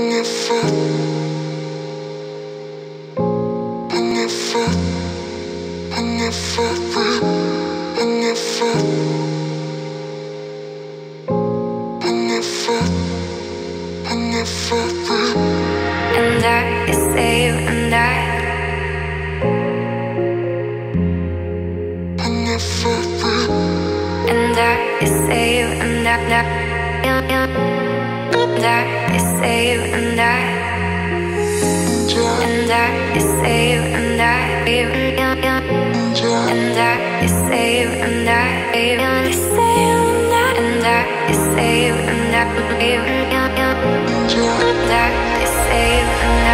That is safe and that